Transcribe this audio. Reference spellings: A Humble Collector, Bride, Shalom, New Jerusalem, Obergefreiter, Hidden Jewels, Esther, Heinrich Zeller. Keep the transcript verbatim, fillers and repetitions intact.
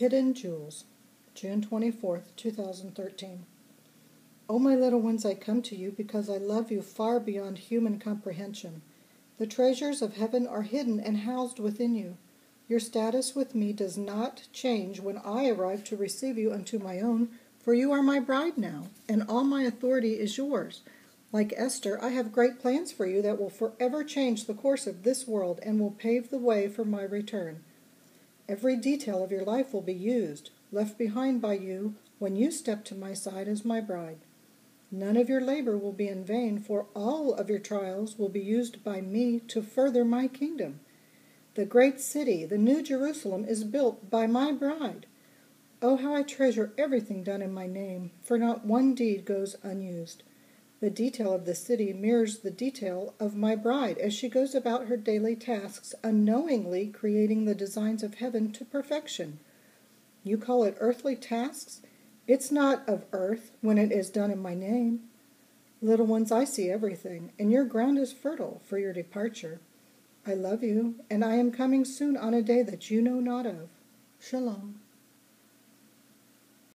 Hidden Jewels, June twenty-fourth, two thousand thirteen. O my little ones, I come to you because I love you far beyond human comprehension. The treasures of heaven are hidden and housed within you. Your status with me does not change when I arrive to receive you unto my own, for you are my bride now, and all my authority is yours. Like Esther, I have great plans for you that will forever change the course of this world and will pave the way for my return. Every detail of your life will be used, left behind by you when you step to my side as my bride. None of your labor will be in vain, for all of your trials will be used by me to further my kingdom. The great city, the New Jerusalem, is built by my bride. Oh, how I treasure everything done in my name, for not one deed goes unused. The detail of the city mirrors the detail of my bride as she goes about her daily tasks, unknowingly creating the designs of heaven to perfection. You call it earthly tasks? It's not of earth when it is done in my name. Little ones, I see everything, and your ground is fertile for your departure. I love you, and I am coming soon on a day that you know not of. Shalom.